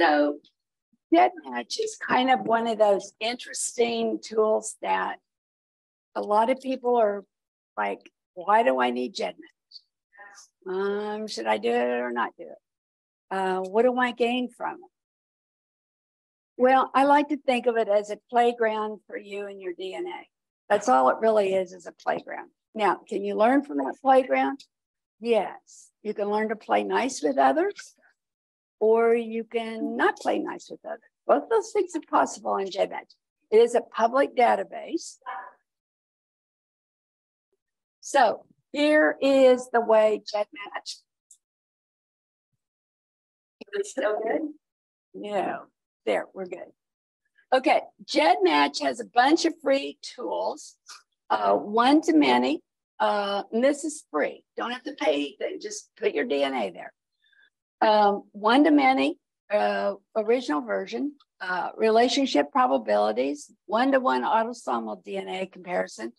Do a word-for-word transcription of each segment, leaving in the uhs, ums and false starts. So GEDmatch is kind of one of those interesting tools that a lot of people are like, why do I need GEDmatch? Um, should I do it or not do it? Uh, what do I gain from it? Well, I like to think of it as a playground for you and your D N A. That's all it really is, is a playground. Now, can you learn from that playground? Yes, you can learn to play nice with others, or you can not play nice with others. Both those things are possible in GEDmatch. It is a public database. So here is the way GEDmatch. It's still good? No, there, we're good. Okay, GEDmatch has a bunch of free tools, uh, one to many, uh, and this is free. Don't have to pay anything, just put your D N A there. Um, one to many, uh, original version, uh, relationship probabilities, one-to-one autosomal D N A comparison,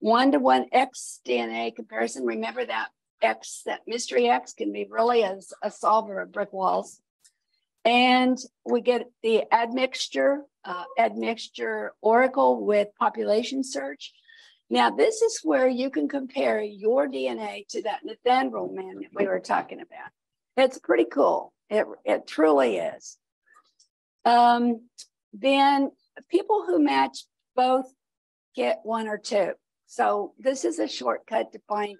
one-to-one X D N A comparison. Remember that X, that mystery X can be really a, a solver of brick walls. And we get the admixture, uh, admixture oracle with population search. Now, this is where you can compare your D N A to that Nathaniel man that we were talking about. It's pretty cool. It, it truly is. Um, then people who match both get one or two. So this is a shortcut to find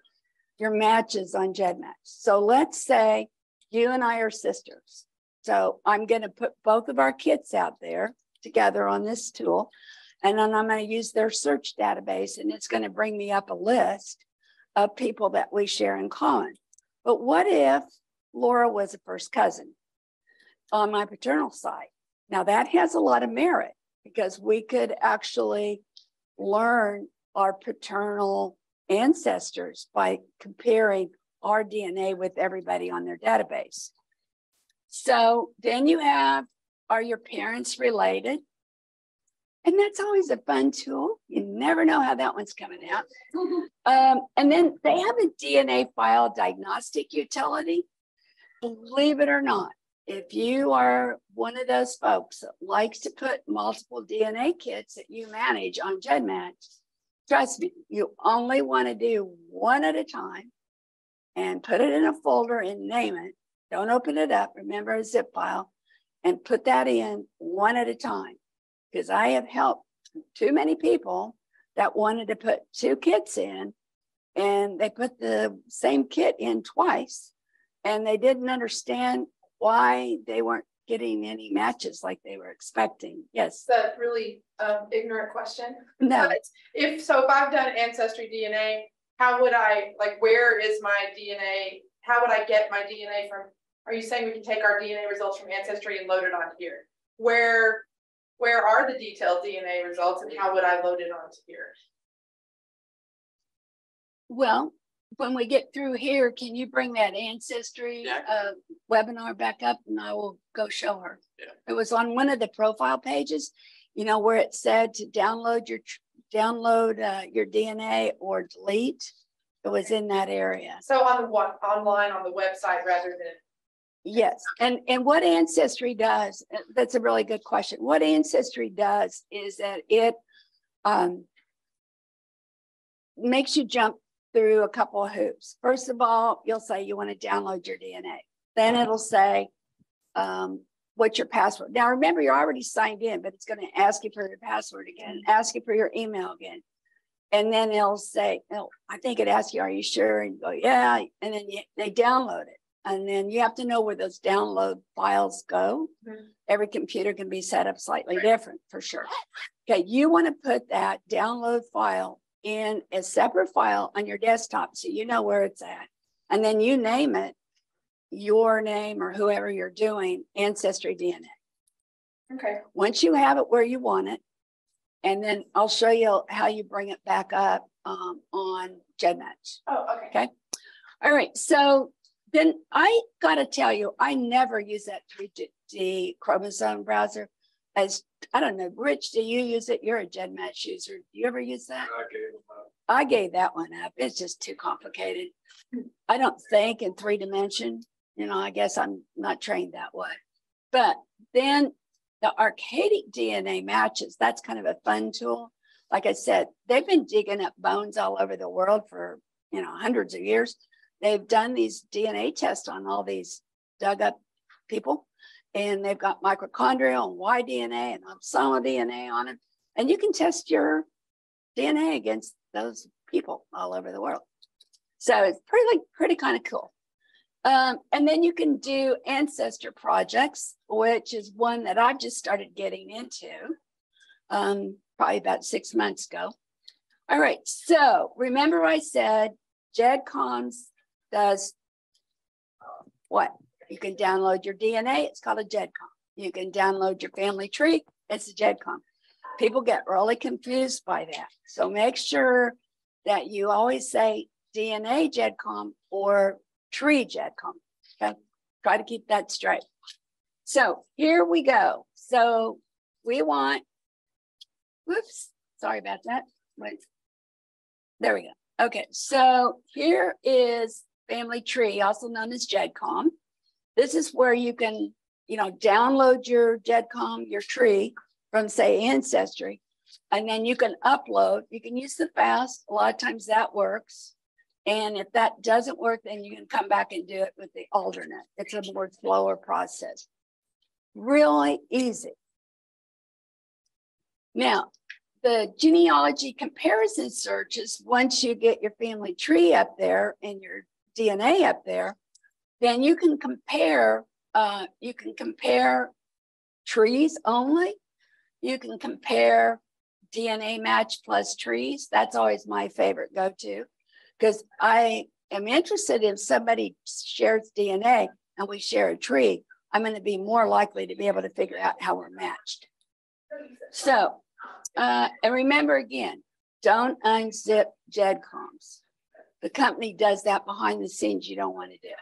your matches on GEDmatch. So let's say you and I are sisters. So I'm going to put both of our kids out there together on this tool. And then I'm going to use their search database. And it's going to bring me up a list of people that we share in common. But what if Laura was a first cousin on my paternal side? Now that has a lot of merit because we could actually learn our paternal ancestors by comparing our D N A with everybody on their database. So then you have, are your parents related? And that's always a fun tool. You never know how that one's coming out. Um, and then they have a D N A file diagnostic utility. Believe it or not, if you are one of those folks that likes to put multiple D N A kits that you manage on GEDmatch, trust me, you only want to do one at a time and put it in a folder and name it. Don't open it up. Remember, a zip file, and put that in one at a time. Because I have helped too many people that wanted to put two kits in, and they put the same kit in twice. And they didn't understand why they weren't getting any matches like they were expecting. Yes. That's a really um, ignorant question. No. But if so, if I've done Ancestry D N A, how would I, like, where is my D N A? How would I get my D N A from? Are you saying we can take our D N A results from Ancestry and load it on here? Where, where are the detailed D N A results, and how would I load it onto here? Well, when we get through here, can you bring that Ancestry yeah. uh, webinar back up, and I will go show her. Yeah. It was on one of the profile pages, you know, where it said to download your download uh, your D N A or delete. It was in that area. So on the what, online on the website rather than. Yes, and and what Ancestry does, that's a really good question. What Ancestry does is that it um, makes you jump through a couple of hoops. First of all, you'll say you want to download your D N A. Then it'll say, um, what's your password? Now, remember, you're already signed in, but it's going to ask you for your password again, ask you for your email again. And then it'll say, oh, I think it asks you, are you sure? And you go, yeah. And then you, they download it. And then you have to know where those download files go. Mm-hmm. Every computer can be set up slightly right. different, for sure. Okay, you want to put that download file in a separate file on your desktop so you know where it's at, and then you name it your name or whoever you're doing Ancestry D N A. Okay, once you have it where you want it, and then I'll show you how you bring it back up um, on GEDmatch. Oh, okay. Okay, all right. So then I gotta tell you, I never use that three D chromosome browser. As, I don't know, Rich, do you use it? You're a GEDmatch user. Do you ever use that? I gave, I gave that one up. It's just too complicated. I don't think in three dimension. You know, I guess I'm not trained that way. But then the archaic D N A matches, that's kind of a fun tool. Like I said, they've been digging up bones all over the world for, you know, hundreds of years. They've done these D N A tests on all these dug up people, and they've got mitochondrial and Y D N A and oxonal D N A on it. And you can test your D N A against those people all over the world. So it's pretty, pretty kind of cool. Um, and then you can do ancestor projects, which is one that I've just started getting into um, probably about six months ago. All right, so remember I said GEDCOM does what? You can download your D N A, it's called a GEDCOM. You can download your family tree, it's a GEDCOM. People get really confused by that. So make sure that you always say D N A GEDCOM or tree GEDCOM, okay? Try to keep that straight. So here we go. So we want, whoops, sorry about that. Wait, there we go. Okay, so here is family tree, also known as GEDCOM. This is where you can, you know, download your GEDCOM, your tree from say Ancestry, and then you can upload, you can use the FAST, a lot of times that works. And if that doesn't work, then you can come back and do it with the alternate. It's a more slower process. Really easy. Now, the genealogy comparison searches, once you get your family tree up there and your D N A up there, then you can compare, uh, you can compare trees only. You can compare D N A match plus trees. That's always my favorite go-to, because I am interested if somebody shares D N A and we share a tree, I'm going to be more likely to be able to figure out how we're matched. So, uh, and remember again, don't unzip GEDCOMs. The company does that behind the scenes. You don't want to do it.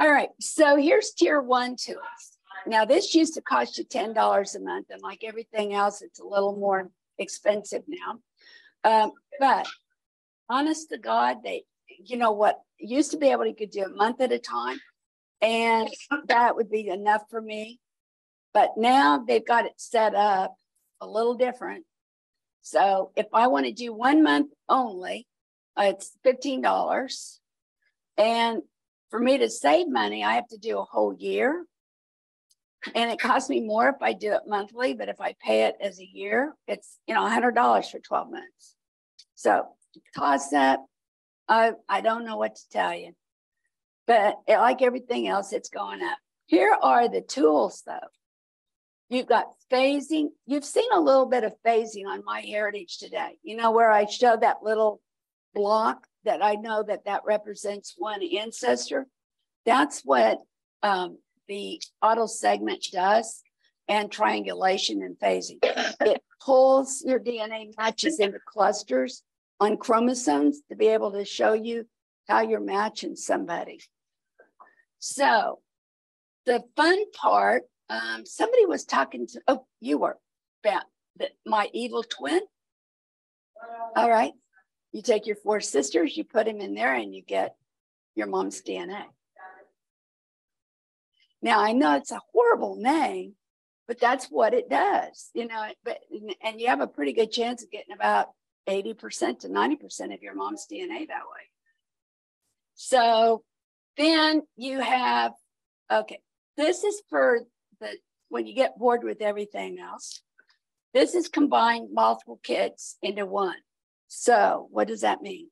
All right, so here's tier one tools. Now, this used to cost you ten dollars a month, and like everything else, it's a little more expensive now. Um, but honest to God, they, you know what, used to be able to do a month at a time, and that would be enough for me. But now they've got it set up a little different. So if I want to do one month only, it's fifteen dollars. And for me to save money, I have to do a whole year. And it costs me more if I do it monthly, but if I pay it as a year, it's, you know, one hundred dollars for twelve months. So toss up, I, I don't know what to tell you. But it, like everything else, it's going up. Here are the tools, though. You've got phasing. You've seen a little bit of phasing on MyHeritage today. You know, where I show that little block that I know that that represents one ancestor. That's what... Um, the auto segment does, and triangulation and phasing. It pulls your D N A matches into clusters on chromosomes to be able to show you how you're matching somebody. So the fun part, um, somebody was talking to, oh, you were, about the, my evil twin. All right. You take your four sisters, you put them in there, and you get your mom's D N A. Now, I know it's a horrible name, but that's what it does, you know, but, and you have a pretty good chance of getting about eighty percent to ninety percent of your mom's D N A that way. So then you have, okay, this is for the, when you get bored with everything else, this is combined multiple kids into one. So what does that mean?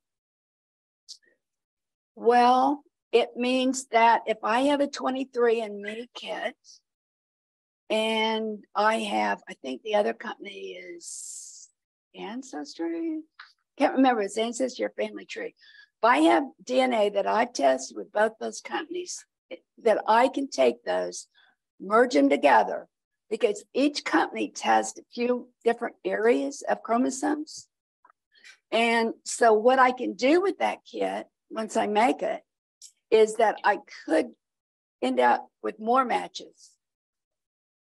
Well, it means that if I have a twenty-three and me kit, and I have, I think the other company is Ancestry. Can't remember, it's Ancestry or Family Tree. If I have D N A that I've tested with both those companies, it, that I can take those, merge them together, because each company tests a few different areas of chromosomes. And so what I can do with that kit, once I make it, is that I could end up with more matches.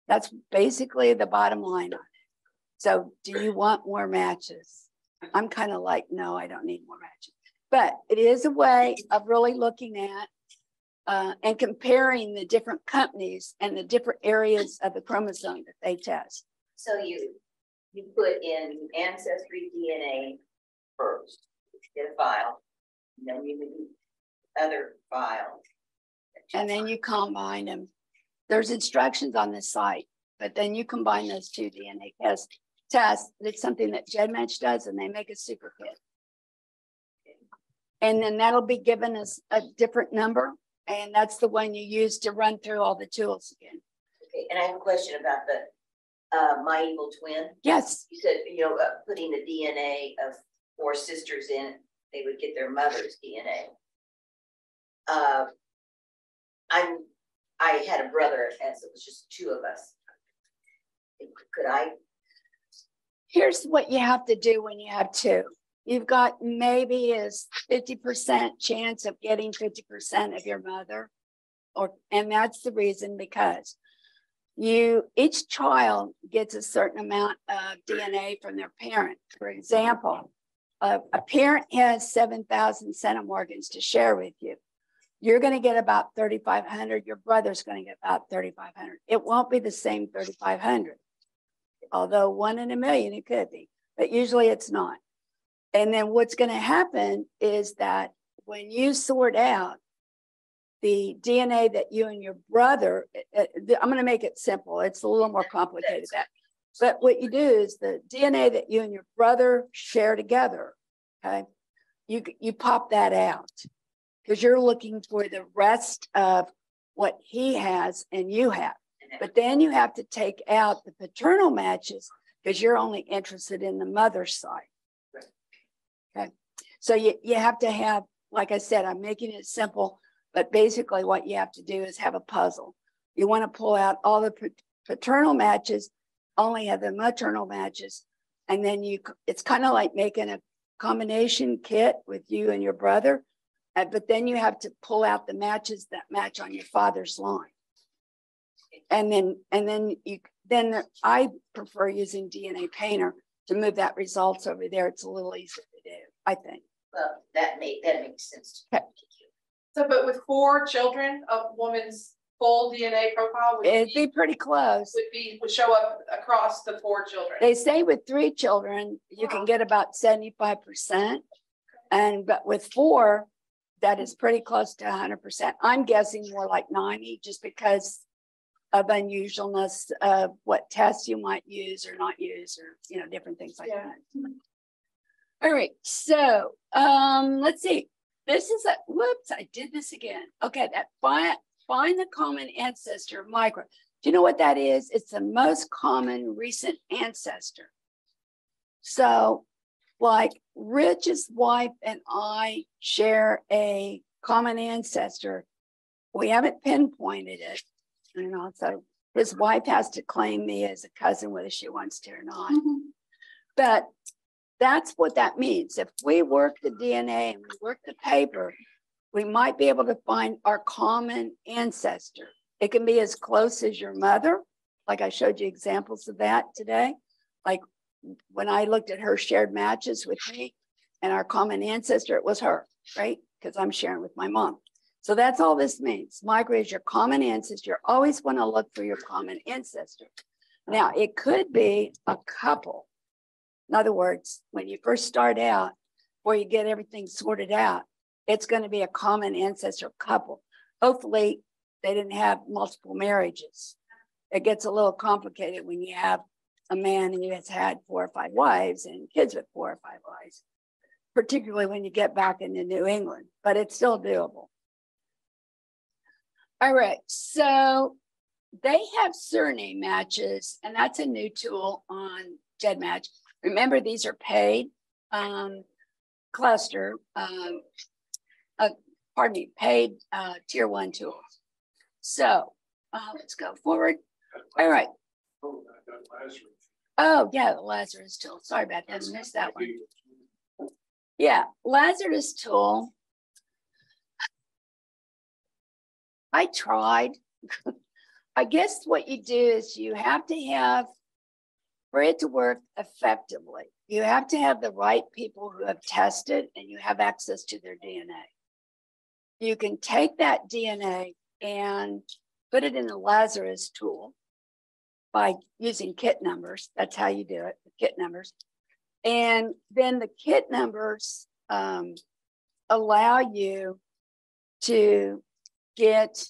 That's basically the bottom line on it. So do you want more matches? I'm kind of like, no, I don't need more matches. But it is a way of really looking at uh, and comparing the different companies and the different areas of the chromosome that they test. So you you put in Ancestry D N A first, get a file, and then you do other files. And then you combine them. There's instructions on the site, but then you combine those two D N A tests. Test. It's something that GEDmatch does, and they make a super kit. And then that'll be given us a different number, and that's the one you use to run through all the tools again. Okay, and I have a question about the uh, my evil twin. Yes. You said, you know, uh, putting the D N A of four sisters in, they would get their mother's D N A. Uh, I'm, I had a brother, and so it was just two of us. Could I? Here's what you have to do when you have two. You've got maybe a fifty percent chance of getting fifty percent of your mother, or and that's the reason because you each child gets a certain amount of D N A from their parent. For example, a, a parent has seven thousand centimorgans to share with you. You're going to get about thirty-five hundred. Your brother's going to get about thirty-five hundred. It won't be the same thirty-five hundred. Although one in a million, it could be, but usually it's not. And then what's going to happen is that when you sort out the D N A that you and your brother, I'm going to make it simple. It's a little more complicated than that. But what you do is the D N A that you and your brother share together, okay, you, you pop that out because you're looking for the rest of what he has and you have. But then you have to take out the paternal matches because you're only interested in the mother's side. Okay. So you, you have to have, like I said, I'm making it simple, but basically what you have to do is have a puzzle. You want to pull out all the paternal matches, only have the maternal matches. And then you, it's kind of like making a combination kit with you and your brother. Uh, but then you have to pull out the matches that match on your father's line. And then, and then you, then I prefer using D N A Painter to move that results over there. It's a little easier to do, I think. Well, that make that makes sense to me. So, but with four children of woman's full D N A profile, would it'd be, be pretty close. Would be would show up across the four children. They say with three children you wow. can get about seventy-five percent, and but with four, that is pretty close to a hundred percent. I'm guessing more like ninety, just because of unusualness of what tests you might use or not use, or you know, different things like yeah. that. All right, so um, let's see. This is a whoops. I did this again. Okay, that find find the common ancestor micro. Do you know what that is? It's the most common recent ancestor. So, like Rich's wife and I share a common ancestor. We haven't pinpointed it. And also his wife has to claim me as a cousin, whether she wants to or not. Mm-hmm. But that's what that means. If we work the D N A and we work the paper, we might be able to find our common ancestor. It can be as close as your mother. Like I showed you examples of that today. Like when I looked at her shared matches with me and our common ancestor, it was her, right? Because I'm sharing with my mom. So that's all this means. Micro is your common ancestor. You always want to look for your common ancestor. Now, it could be a couple. In other words, when you first start out, before you get everything sorted out, it's going to be a common ancestor couple. Hopefully, they didn't have multiple marriages. It gets a little complicated when you have a man who has had four or five wives and kids with four or five wives, particularly when you get back into New England, but it's still doable. All right, so they have surname matches, and that's a new tool on GEDmatch. Remember, these are paid um, cluster, um, uh, pardon me, paid uh, tier one tools. So uh, let's go forward. All right. Oh, yeah, the Lazarus tool. Sorry about that, I missed that one. Yeah, Lazarus tool. I tried. I guess what you do is you have to have, for it to work effectively, you have to have the right people who have tested and you have access to their D N A. You can take that D N A and put it in the Lazarus tool by using kit numbers. That's how you do it, the kit numbers. And then the kit numbers um, allow you to get,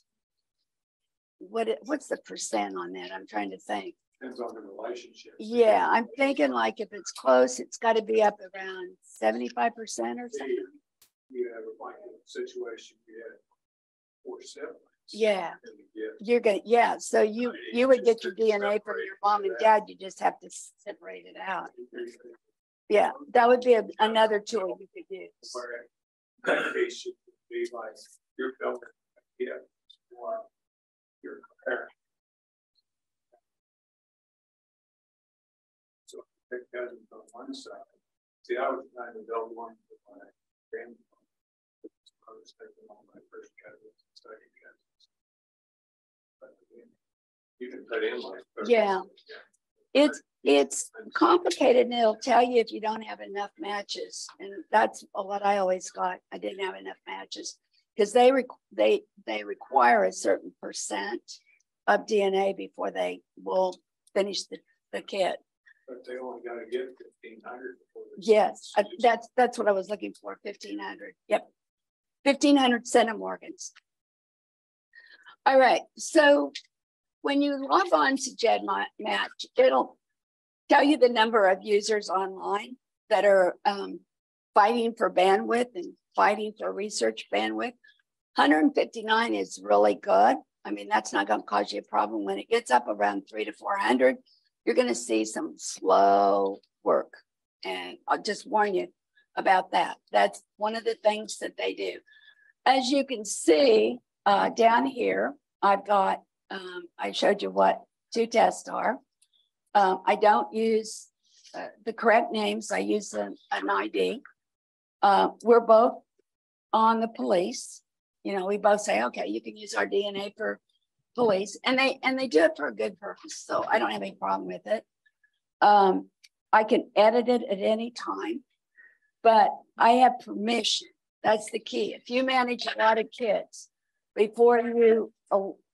what? what's the percent on that? I'm trying to think. Depends on the relationship. Yeah, I'm thinking like if it's close, it's got to be up around seventy-five percent or something. You have a like situation, you had four siblings. Yeah, you're gonna, yeah, so you, you would get your D N A from your mom and dad, you just have to separate it out. Yeah, that would be a, another tool you could use. That case should be like your fellow, yeah, or your parent. So if you have cousins on one side, see, I was trying to build one with my grandmother. I was taking all my first cousins and second cousins. But again, you can put in like first yeah. cousins. Yeah. It's it's complicated, and it'll tell you if you don't have enough matches. And that's what I always got. I didn't have enough matches because they requ they they require a certain percent of D N A before they will finish the, the kit. But they only got to get fifteen hundred before. Yes, I, that's that's what I was looking for. Fifteen hundred. Yep. fifteen hundred centimorgans. All right, so when you log on to GEDmatch, it'll tell you the number of users online that are um, fighting for bandwidth and fighting for research bandwidth. one hundred fifty-nine is really good. I mean, that's not gonna cause you a problem. When it gets up around three to four hundred, you're gonna see some slow work. And I'll just warn you about that. That's one of the things that they do. As you can see uh, down here, I've got, um, I showed you what two tests are. Um, I don't use uh, the correct names. I use an, an I D. Uh, we're both on the police. You know, we both say, okay, you can use our D N A for police. And they, and they do it for a good purpose. So I don't have any problem with it. Um, I can edit it at any time. But I have permission. That's the key. If you manage a lot of kids, before you,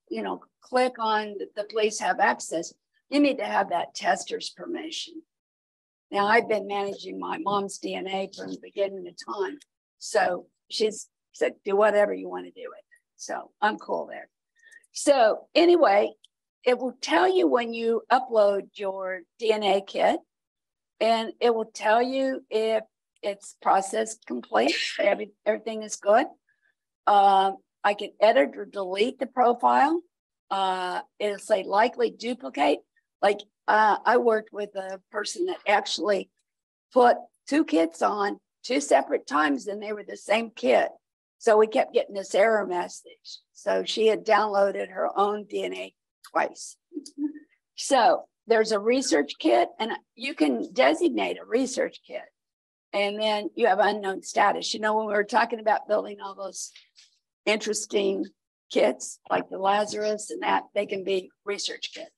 you know, click on the police have access, you need to have that tester's permission. Now, I've been managing my mom's D N A from the beginning of time. So she's said, do whatever you want to do with it. So I'm cool there. So anyway, it will tell you when you upload your D N A kit, and it will tell you if it's process complete, Every, everything is good. Uh, I can edit or delete the profile. Uh, it'll say likely duplicate. Like uh, I worked with a person that actually put two kits on two separate times and they were the same kit. So we kept getting this error message. So she had downloaded her own D N A twice. So there's a research kit, and you can designate a research kit. And then you have unknown status. You know, when we were talking about building all those interesting kits, like the Lazarus and that, they can be research kits.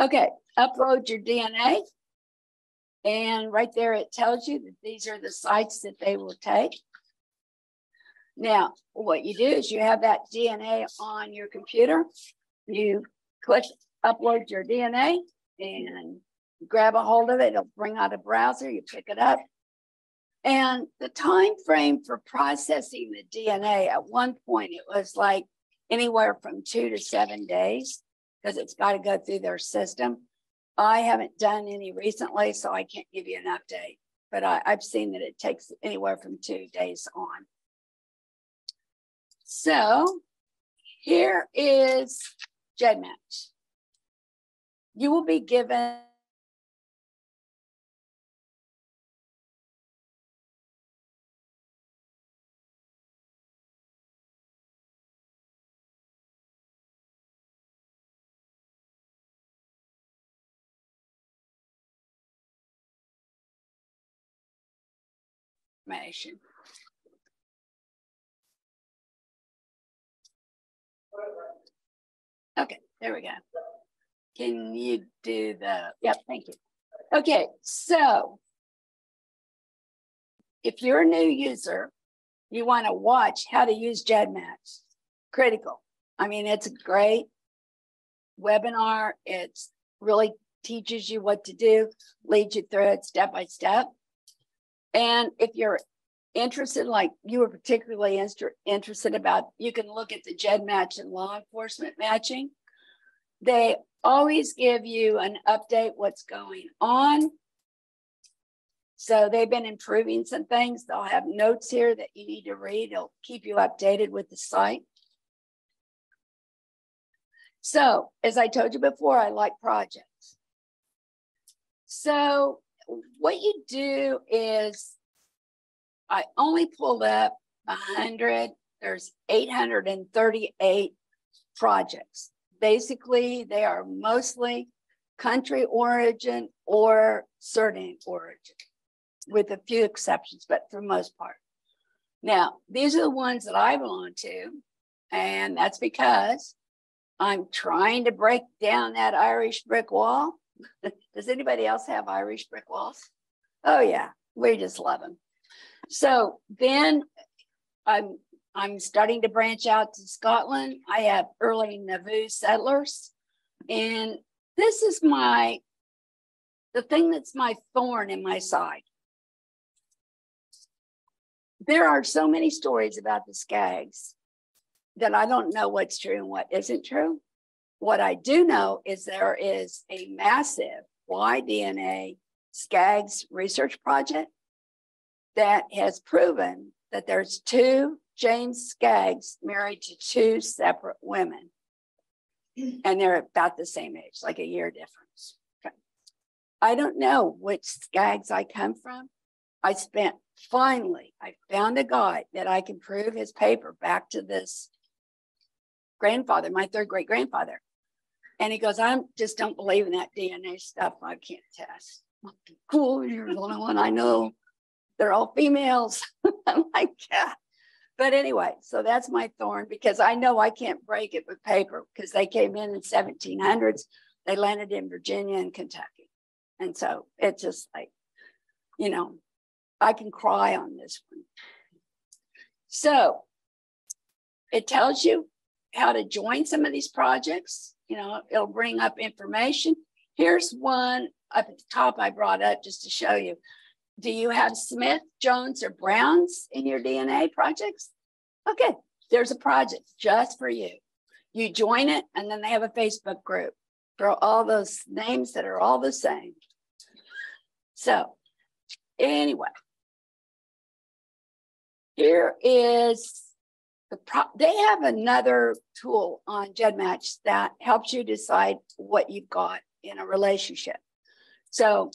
Okay, upload your D N A. And right there, it tells you that these are the sites that they will take. Now, what you do is you have that D N A on your computer. You click upload your D N A and grab a hold of it, it'll bring out a browser, you pick it up. And the time frame for processing the D N A, at one point it was like anywhere from two to seven days, because it's got to go through their system. I haven't done any recently, so I can't give you an update, but I, I've seen that it takes anywhere from two days on. So here is GEDmatch. You will be given information. Okay, there we go. Can you do the, yep, thank you. Okay, so if you're a new user, you want to watch how to use GEDmatch. Critical. I mean, it's a great webinar. It's really teaches you what to do, leads you through it step by step. And if you're interested, like you were particularly inter interested about, you can look at the GEDmatch and law enforcement matching. They always give you an update what's going on. So they've been improving some things. They'll have notes here that you need to read. It'll keep you updated with the site. So as I told you before, I like projects. So what you do is I only pulled up one hundred. There's eight hundred thirty-eight projects. Basically, they are mostly country origin or surname origin, with a few exceptions, but for the most part. Now, these are the ones that I belong to, and that's because I'm trying to break down that Irish brick wall. Does anybody else have Irish brick walls? Oh yeah, we just love them. So then I'm, I'm starting to branch out to Scotland. I have early Nauvoo settlers, and this is my, the thing that's my thorn in my side. There are so many stories about the Skaggs that I don't know what's true and what isn't true. What I do know is there is a massive Y D N A Skaggs research project that has proven that there's two James Skaggs married to two separate women. And they're about the same age, like a year difference. Okay. I don't know which Skaggs I come from. I spent, finally, I found a guy that I can prove his paper back to this grandfather, my third great grandfather. And he goes, I just don't believe in that D N A stuff. I can't test. I'm like, cool, you're the only one I know. They're all females. I'm like, yeah. But anyway, so that's my thorn, because I know I can't break it with paper, because they came in in seventeen hundreds. They landed in Virginia and Kentucky. And so it's just like, you know, I can cry on this one. So it tells you how to join some of these projects. You know, it'll bring up information. Here's one up at the top I brought up just to show you. Do you have Smith, Jones, or Browns in your D N A projects? Okay, there's a project just for you. You join it, and then they have a Facebook group for all those names that are all the same. So anyway, here is the pro they have another tool on GEDmatch that helps you decide what you've got in a relationship. So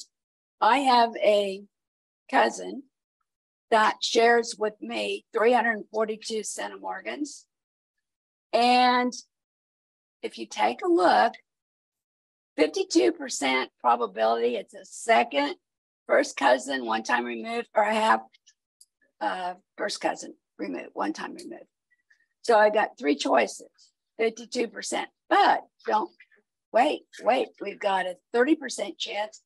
I have a cousin that shares with me three hundred forty-two centimorgans. And if you take a look, fifty-two percent probability it's a second, first cousin, one time removed, or I have uh, first cousin removed, one time removed. So I got three choices, fifty-two percent. But don't wait, wait, we've got a thirty percent chance.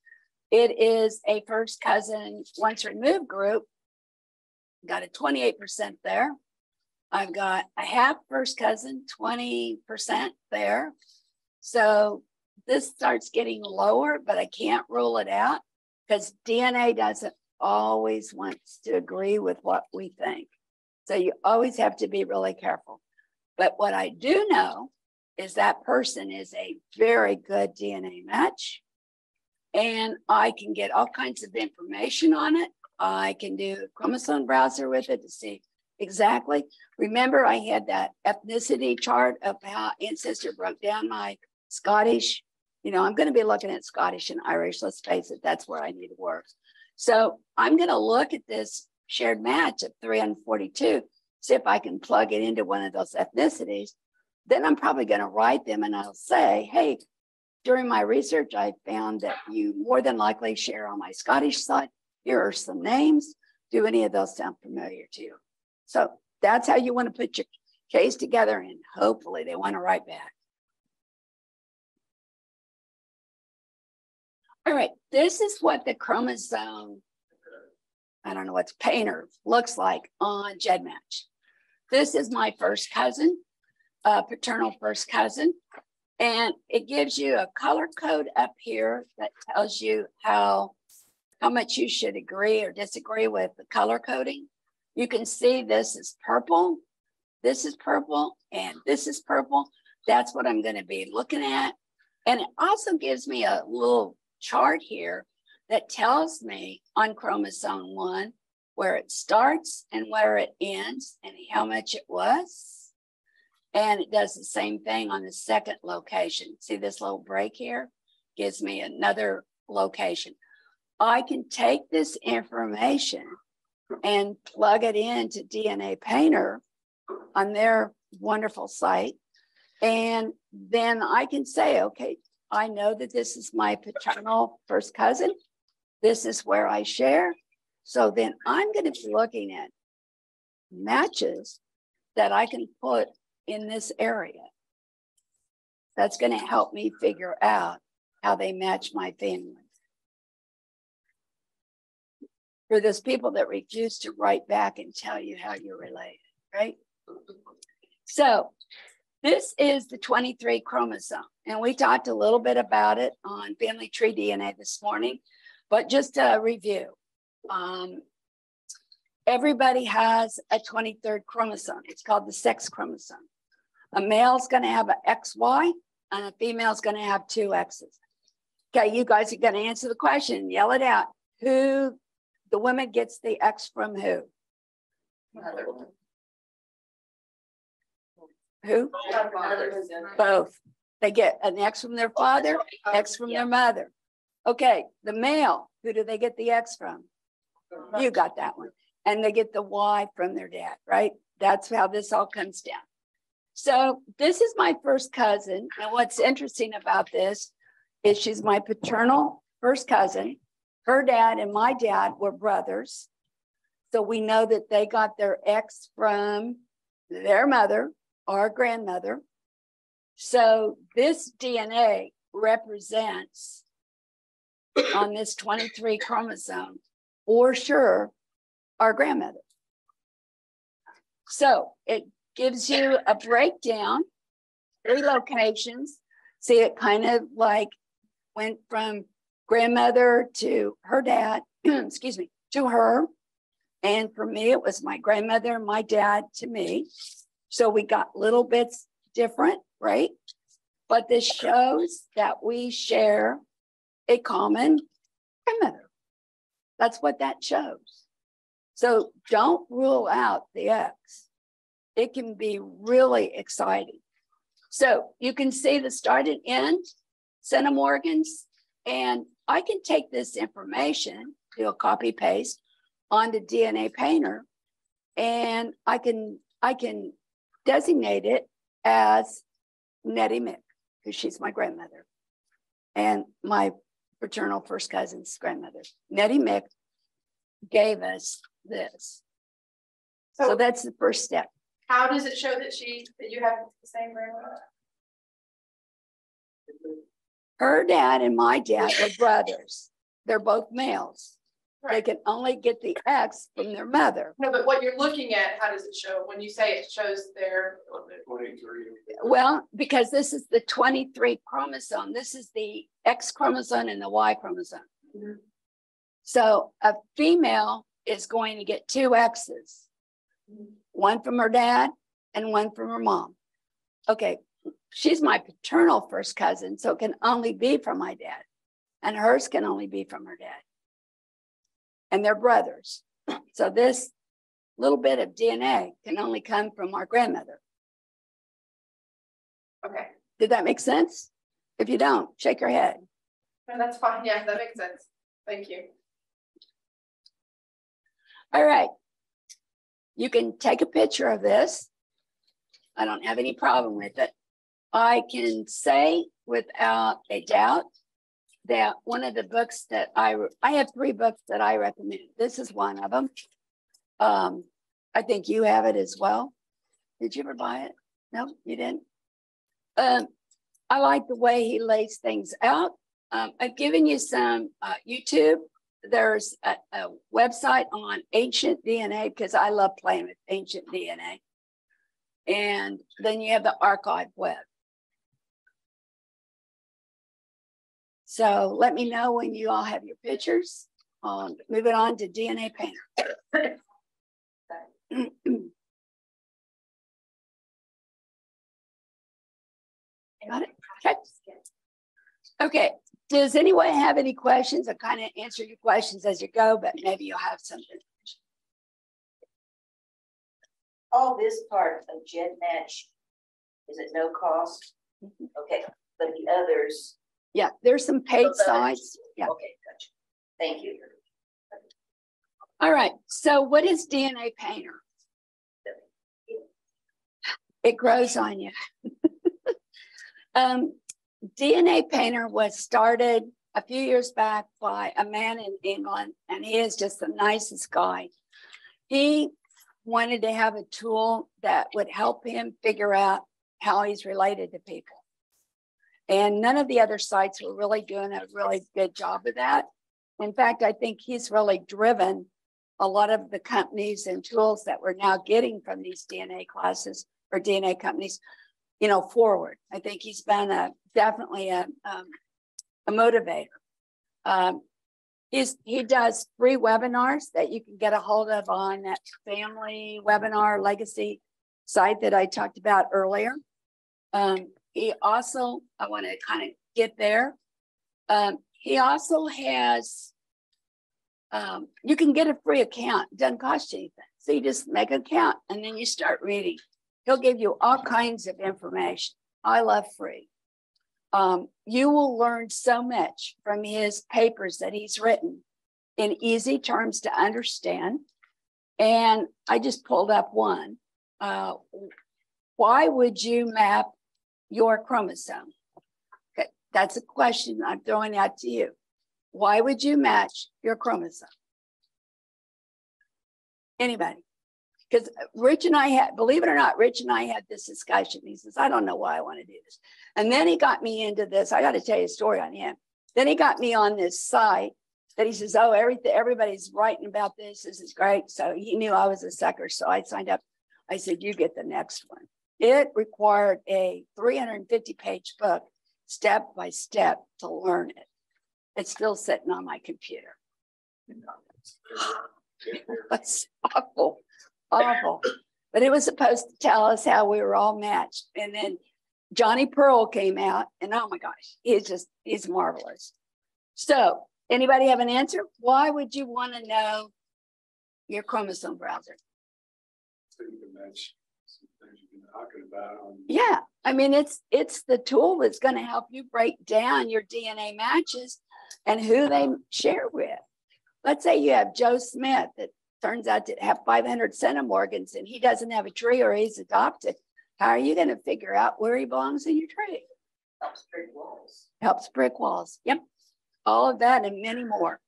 It is a first cousin once removed group. Got a twenty-eight percent there. I've got a half first cousin, twenty percent there. So this starts getting lower, but I can't rule it out because D N A doesn't always want to agree with what we think. So you always have to be really careful. But what I do know is that person is a very good D N A match. And I can get all kinds of information on it. I can do a chromosome browser with it to see exactly. Remember, I had that ethnicity chart of how Ancestry broke down my Scottish. You know, I'm going to be looking at Scottish and Irish. Let's face it, that's where I need to work. So I'm going to look at this shared match of three hundred forty-two, see if I can plug it into one of those ethnicities. Then I'm probably going to write them and I'll say, hey, during my research, I found that you more than likely share on my Scottish side. Here are some names. Do any of those sound familiar to you? So that's how you want to put your case together, and hopefully they want to write back. All right, this is what the chromosome I don't know what the painter looks like on GEDmatch. This is my first cousin, uh, paternal first cousin. And it gives you a color code up here that tells you how, how much you should agree or disagree with the color coding. You can see this is purple, this is purple, and this is purple. That's what I'm gonna be looking at. And it also gives me a little chart here that tells me on chromosome one, where it starts and where it ends and how much it was. And it does the same thing on the second location. See this little break here? Gives me another location. I can take this information and plug it into D N A Painter on their wonderful site. And then I can say, okay, I know that this is my paternal first cousin. This is where I share. So then I'm going to be looking at matches that I can put in this area. That's going to help me figure out how they match my family. For those people that refuse to write back and tell you how you're related, right? So this is the twenty-three chromosome. And we talked a little bit about it on Family Tree D N A this morning, but just a review. Um, everybody has a twenty-third chromosome. It's called the sex chromosome. A male's going to have an X Y and a female's going to have two X's. Okay, you guys are going to answer the question, yell it out. Who, the woman gets the X from who? Mother. Who? Both. They get an X from their father, X from their mother. Okay, the male, who do they get the X from? You got that one. And they get the Y from their dad, right? That's how this all comes down. So this is my first cousin. And what's interesting about this is she's my paternal first cousin. Her dad and my dad were brothers. So we know that they got their X from their mother, our grandmother. So this D N A represents on this twenty-three chromosome, for sure, our grandmother. So it gives you a breakdown, three locations. See, it kind of like went from grandmother to her dad, excuse me, to her. And for me, it was my grandmother and my dad to me. So we got little bits different, right? But this shows that we share a common grandmother. That's what that shows. So don't rule out the X. It can be really exciting. So you can see the start and end, centimorgans, and I can take this information, do a copy paste onto D N A Painter, and I can, I can designate it as Nettie Mick, because she's my grandmother and my paternal first cousin's grandmother. Nettie Mick gave us this. So, so that's the first step. How does it show that she, that you have the same grandmother? Her dad and my dad were brothers. They're both males. Right. They can only get the X from their mother. No, but what you're looking at, how does it show? When you say it shows their... Well, because this is the twenty-three chromosome. This is the X chromosome and the Y chromosome. Mm-hmm. So a female is going to get two X's. Mm-hmm. One from her dad and one from her mom. Okay, she's my paternal first cousin, so it can only be from my dad. And hers can only be from her dad. And they're brothers. So this little bit of D N A can only come from our grandmother. Okay. Did that make sense? If you don't, shake your head. No, that's fine. Yeah, that makes sense. Thank you. All right. You can take a picture of this. I don't have any problem with it. I can say without a doubt that one of the books that I, I have three books that I recommend. This is one of them. Um, I think you have it as well. Did you ever buy it? No, you didn't? Um, I like the way he lays things out. Um, I've given you some uh, YouTube there's a, a website on ancient D N A, because I love playing with ancient D N A. And then you have the archive web. So let me know when you all have your pictures. Um, moving on to D N A Painter. Got it? Okay. Okay. Does anyone have any questions? I kind of answer your questions as you go, but maybe you'll have something. All this part of GEDmatch, is it no cost? Mm-hmm. Okay. But the others. Yeah, there's some paid others. sites. Yeah. Okay, gotcha. Thank you. All right. So what is D N A Painter? It grows on you. um, D N A Painter was started a few years back by a man in England, and he is just the nicest guy. He wanted to have a tool that would help him figure out how he's related to people. And none of the other sites were really doing a really good job of that. In fact, I think he's really driven a lot of the companies and tools that we're now getting from these D N A classes or D N A companies, you know, forward. I think he's been a, definitely a, um, a motivator. Um, he's, he does free webinars that you can get a hold of on that family webinar legacy site that I talked about earlier. Um, he also, I want to kind of get there. Um, He also has, um, you can get a free account. It doesn't cost you anything. So you just make an account and then you start reading. He'll give you all kinds of information. I love free. Um, you will learn so much from his papers that he's written in easy terms to understand. And I just pulled up one. Uh, why would you map your chromosome? That's a question I'm throwing out to you. Why would you match your chromosome? Anybody? Because Rich and I had, believe it or not, Rich and I had this discussion. He says, I don't know why I want to do this. And then he got me into this. I got to tell you a story on him. Then he got me on this site that he says, oh, everything, everybody's writing about this. This is great. So he knew I was a sucker. So I signed up. I said, you get the next one. It required a three hundred fifty page book, step by step, to learn it. It's still sitting on my computer. It's awful, awful. But it was supposed to tell us how we were all matched. And then Johnny Pearl came out, and oh my gosh, he's just, he's marvelous. So anybody have an answer? Why would you want to know your chromosome browser? So you can match some things you've been talking about on. Yeah. I mean, it's it's the tool that's going to help you break down your D N A matches and who they share with. Let's say you have Joe Smith that turns out to have five hundred centimorgans and he doesn't have a tree or he's adopted. How are you going to figure out where he belongs in your tree? Helps brick walls. Helps brick walls. Yep. All of that and many more.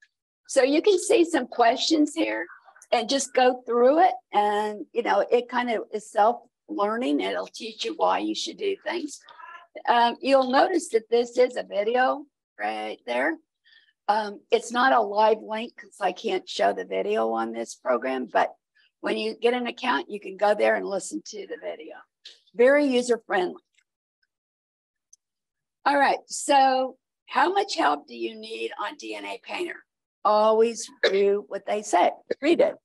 So you can see some questions here and just go through it. And, you know, it kind of is self-learning. It'll teach you why you should do things. Um, you'll notice that this is a video right there. Um, it's not a live link because I can't show the video on this program, but when you get an account, you can go there and listen to the video. Very user-friendly. All right, so how much help do you need on D N A Painter? Always do what they say, read it.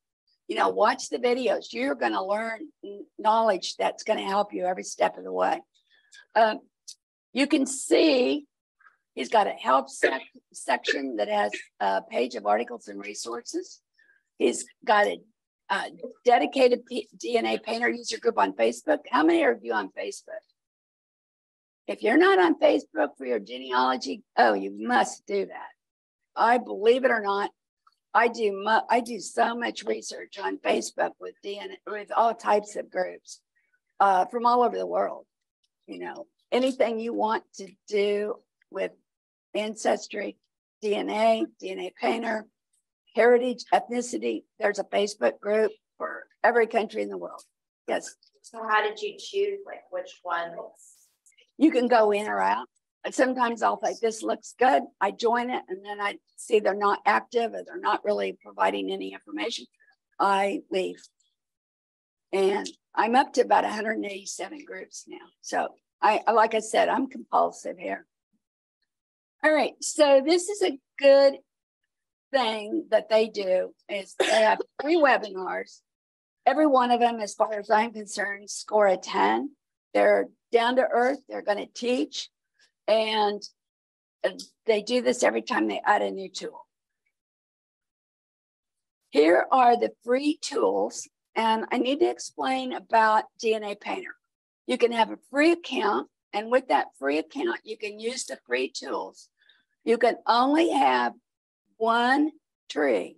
You know, watch the videos. You're going to learn knowledge that's going to help you every step of the way. Um, you can see he's got a help sec section that has a page of articles and resources. He's got a, a dedicated P D N A Painter user group on Facebook. How many are you on Facebook? If you're not on Facebook for your genealogy, oh, you must do that. I believe it or not. I do mu I do so much research on Facebook with D N A, with all types of groups uh, from all over the world. You know, anything you want to do with Ancestry, D N A, D N A Painter, heritage, ethnicity, there's a Facebook group for every country in the world. Yes. So how did you choose, like, which one? You can go in or out. sometimes I'll think this looks good. I join it, and then I see they're not active or they're not really providing any information. I leave. And I'm up to about one hundred eighty-seven groups now. So I, like I said, I'm compulsive here. All right, so this is a good thing that they do is they have three webinars. Every one of them, as far as I'm concerned, score a ten. They're down to earth, they're gonna teach, and they do this every time they add a new tool. Here are the free tools, and I need to explain about D N A Painter. You can have a free account, and with that free account, you can use the free tools. You can only have one tree.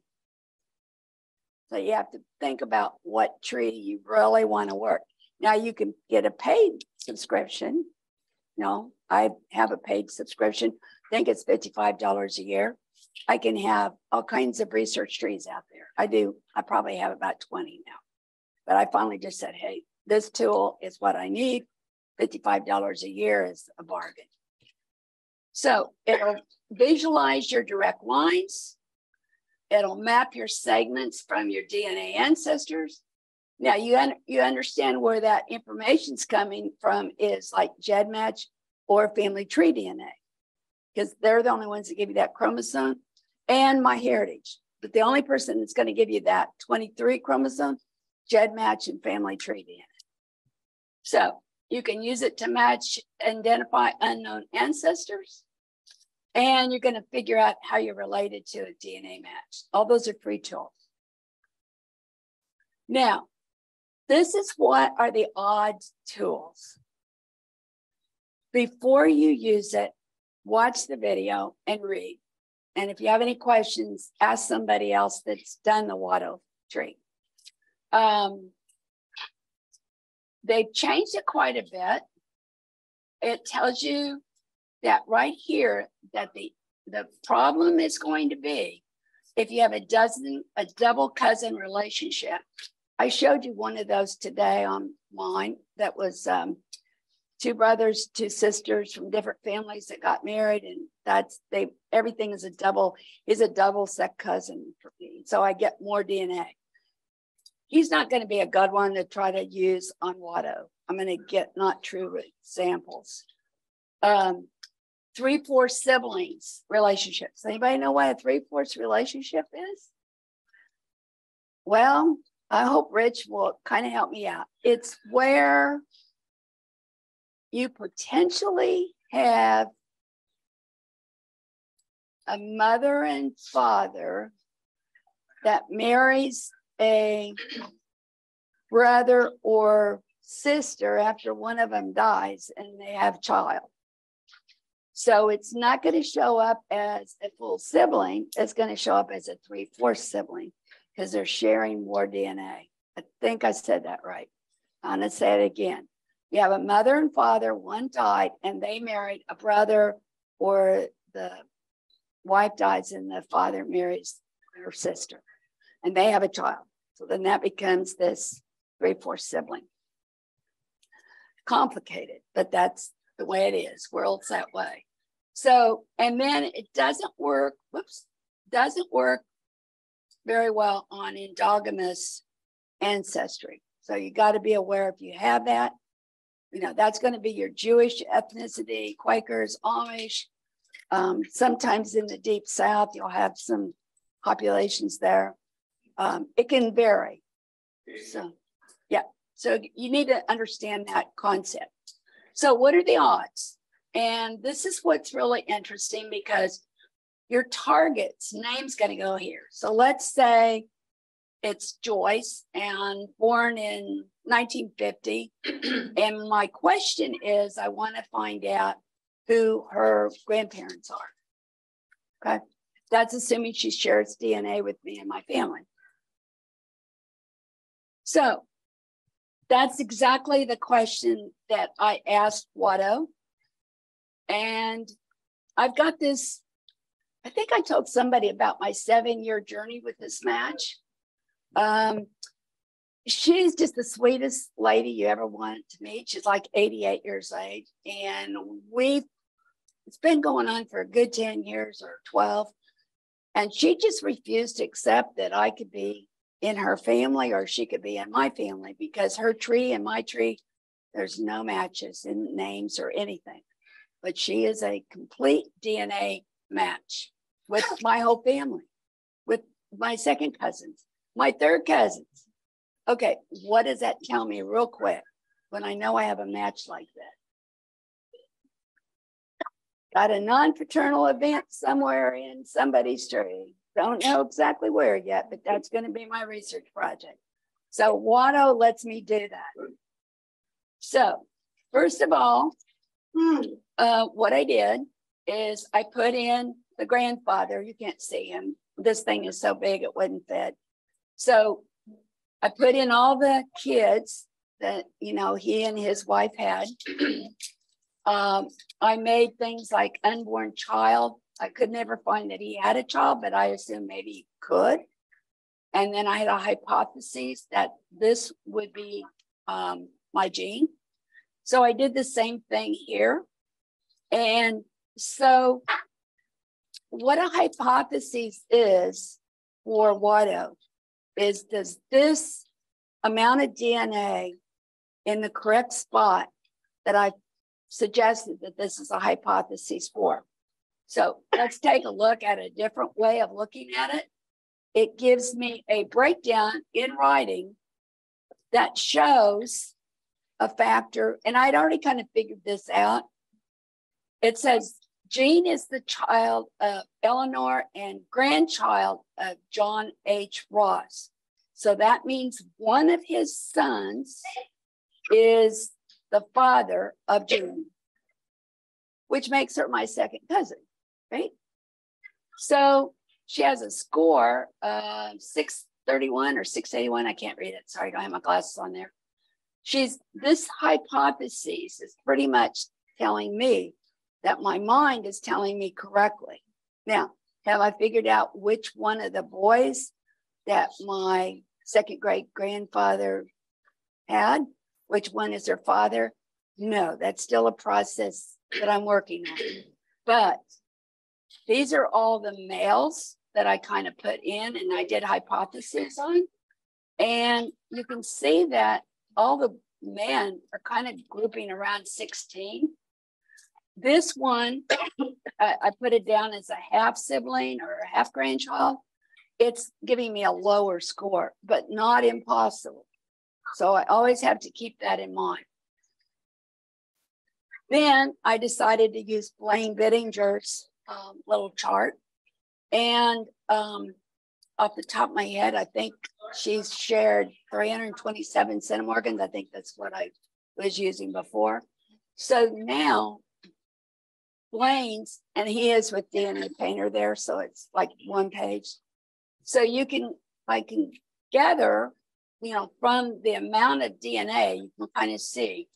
So you have to think about what tree you really want to work. Now you can get a paid subscription. No, I have a paid subscription. I think it's fifty-five dollars a year. I can have all kinds of research trees out there. I do, I probably have about twenty now, but I finally just said, hey, this tool is what I need. fifty-five dollars a year is a bargain. So it'll visualize your direct lines. It'll map your segments from your D N A ancestors. Now you, un you understand where that information's coming from is like GEDmatch or Family Tree D N A, because they're the only ones that give you that chromosome, and MyHeritage. But the only person that's gonna give you that twenty-three chromosome, GEDmatch and Family Tree D N A. So you can use it to match, identify unknown ancestors, and you're gonna figure out how you're related to a D N A match. All those are free tools. Now, this is what are the odds tools. Before you use it, watch the video and read. And if you have any questions, ask somebody else that's done the WATO tree. Um, they've changed it quite a bit. It tells you that right here, that the, the problem is going to be if you have a dozen, a double cousin relationship. I showed you one of those today online that was um, two brothers, two sisters from different families that got married, and that's they everything is a double is a double sec cousin for me. So I get more D N A. He's not going to be a good one to try to use on WATO. I'm going to get not true examples. Um, three four siblings relationships. Anybody know what a three fourths relationship is? Well, I hope Rich will kind of help me out. It's where you potentially have a mother and father that marries a brother or sister after one of them dies and they have a child. So it's not going to show up as a full sibling. It's going to show up as a three-fourths sibling, because they're sharing more D N A. I think I said that right. I'm gonna say it again. You have a mother and father, one died, and they married a brother, or the wife dies and the father marries her sister, and they have a child. So then that becomes this three-fourth sibling. Complicated, but that's the way it is. World's that way. So, and then it doesn't work, whoops, doesn't work very well on endogamous ancestry. So you got to be aware if you have that, you know, that's going to be your Jewish ethnicity, Quakers, Amish. Um, sometimes in the deep South, you'll have some populations there. Um, it can vary. So, yeah. So you need to understand that concept. So what are the odds? And this is what's really interesting, because your target's name's going to go here. So let's say it's Joyce and born in nineteen fifty. And my question is, I want to find out who her grandparents are. Okay. That's assuming she shares D N A with me and my family. So that's exactly the question that I asked WATO. And I've got this. I think I told somebody about my seven-year journey with this match. Um, she's just the sweetest lady you ever wanted to meet. She's like eighty-eight years old, and we It's been going on for a good ten years or twelve. And she just refused to accept that I could be in her family or she could be in my family, because her tree and my tree, there's no matches in names or anything. But she is a complete D N A match with my whole family, with my second cousins, my third cousins. Okay, what does that tell me real quick when I know I have a match like that? Got a non-paternal event somewhere in somebody's tree. Don't know exactly where yet, but that's going to be my research project. So WATO lets me do that. So first of all, uh, what I did is I put in the grandfather. You can't see him. This thing is so big it wouldn't fit. So I put in all the kids that, you know, he and his wife had. um, I made things like unborn child. I could never find that he had a child, but I assume maybe he could. And then I had a hypothesis that this would be um, my gene. So I did the same thing here. And so what a hypothesis is for WATO is, does this amount of D N A in the correct spot that I suggested that this is a hypothesis for? So let's take a look at a different way of looking at it. It gives me a breakdown in writing that shows a factor. And I'd already kind of figured this out. It says, Jean is the child of Eleanor and grandchild of John H. Ross. So that means one of his sons is the father of Jean, which makes her my second cousin, right? So she has a score of six thirty-one or six eighty-one. I can't read it. Sorry, I don't have my glasses on there. She's, this hypothesis is pretty much telling me that my mind is telling me correctly. Now, have I figured out which one of the boys that my second great grandfather had? Which one is her father? No, that's still a process that I'm working on. But these are all the males that I kind of put in and I did hypotheses on. And you can see that all the men are kind of grouping around sixteen. This one, I, I put it down as a half sibling or a half grandchild. It's giving me a lower score, but not impossible. So I always have to keep that in mind. Then I decided to use Blaine Bittinger's um, little chart. And um, off the top of my head, I think she's shared three hundred twenty-seven centimorgans. I think that's what I was using before. So now Blaine's, and he is with D N A Painter there, so it's like one page. So you can, I can gather, you know, from the amount of D N A, you can kind of see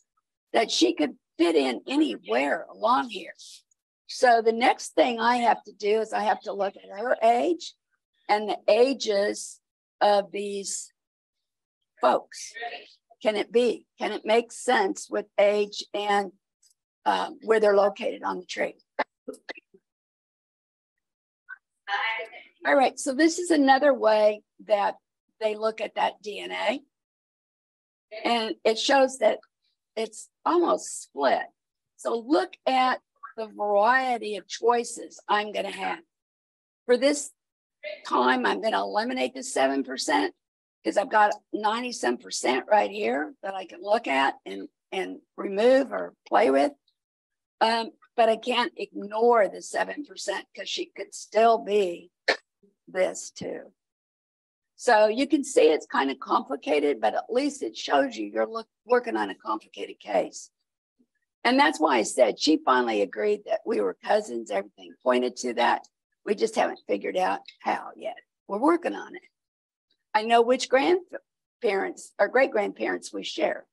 that she could fit in anywhere along here. So the next thing I have to do is I have to look at her age and the ages of these folks. Can it be? Can it make sense with age and um, where they're located on the tree? All right, so this is another way that they look at that D N A. And it shows that it's almost split. So look at the variety of choices I'm going to have. For this time, I'm going to eliminate the seven percent because I've got ninety-some percent right here that I can look at and, and remove or play with. Um, but I can't ignore the seven percent because she could still be this too. So you can see it's kind of complicated, but at least it shows you you're look, working on a complicated case. And that's why I said she finally agreed that we were cousins. Everything pointed to that. We just haven't figured out how yet. We're working on it. I know which grandparents or great-grandparents we share.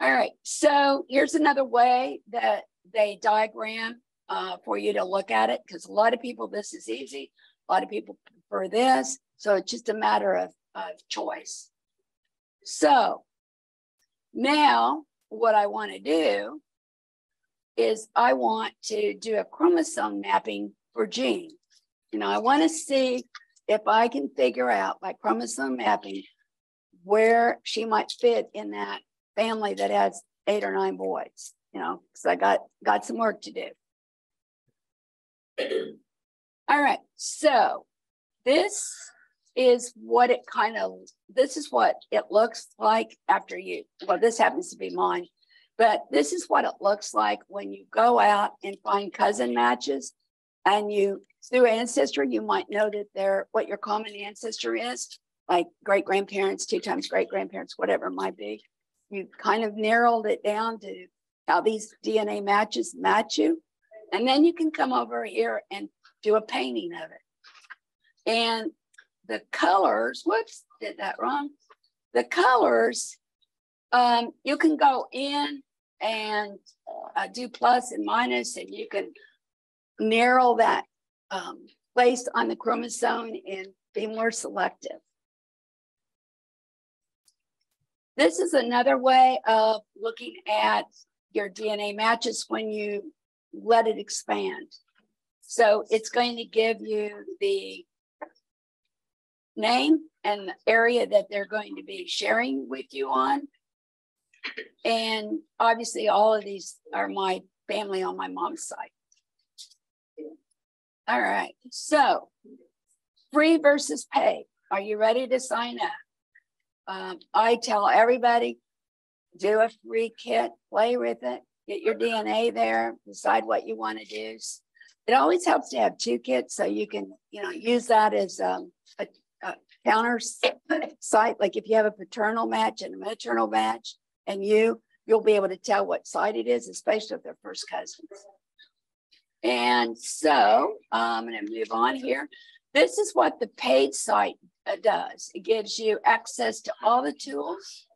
All right, so here's another way that they diagram uh, for you to look at it, because a lot of people, this is easy. A lot of people prefer this. So it's just a matter of, of choice. So now what I want to do is I want to do a chromosome mapping for Jean. You know, I want to see if I can figure out by chromosome mapping where she might fit in that family that has eight or nine boys, you know, because I got, got some work to do. All right, so this is what it kind of, this is what it looks like after you, well, this happens to be mine, but this is what it looks like when you go out and find cousin matches, and you, through ancestry, you might know that they're, what your common ancestor is, like great-grandparents, two times great-grandparents, whatever it might be. You kind of narrowed it down to how these D N A matches match you. And then you can come over here and do a painting of it. And the colors, whoops, did that wrong. The colors, um, you can go in and uh, do plus and minus, and you can narrow that um, place on the chromosome and be more selective. This is another way of looking at your D N A matches when you let it expand. So it's going to give you the name and the area that they're going to be sharing with you on. And obviously all of these are my family on my mom's side. All right, so free versus pay. Are you ready to sign up? Um, I tell everybody, do a free kit, play with it, get your D N A there, decide what you want to do. It always helps to have two kits so you can, you know, use that as um, a, a counter site. Like if you have a paternal match and a maternal match, and you, you'll be able to tell what side it is, especially if they're first cousins. And so I'm going to move on here. This is what the paid site does. It gives you access to all the tools.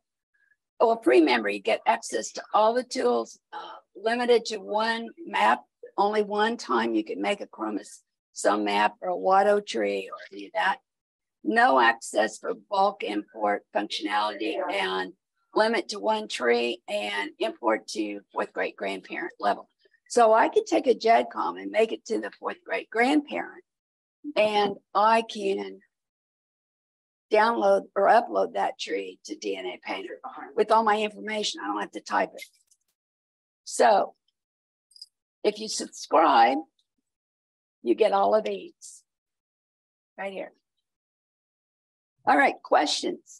Well, pre-member, you get access to all the tools, uh, limited to one map. Only one time you can make a chromosome map or a WATO tree or any of that. No access for bulk import functionality and limit to one tree and import to fourth great grandparent level. So I could take a GEDCOM and make it to the fourth great grandparent, and I can download or upload that tree to D N A Painter with all my information. I don't have to type it. So if you subscribe, you get all of these right here. All right, questions.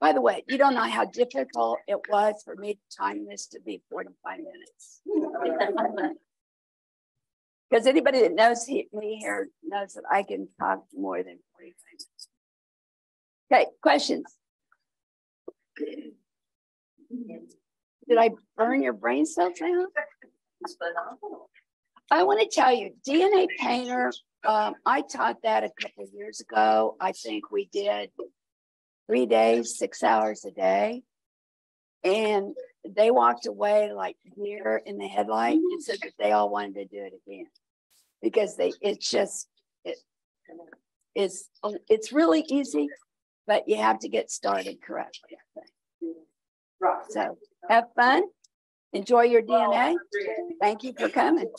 By the way, you don't know how difficult it was for me to time this to be forty-five minutes. Because anybody that knows me here knows that I can talk more than forty-five minutes. Okay, questions? Did I burn your brain cells down? I want to tell you, D N A Painter, um, I taught that a couple of years ago. I think we did three days, six hours a day. And they walked away like deer in the headlight and said that they all wanted to do it again. Because they, it's just, it, it's, it's really easy, but you have to get started correctly, I think. So have fun. Enjoy your D N A. Thank you for coming.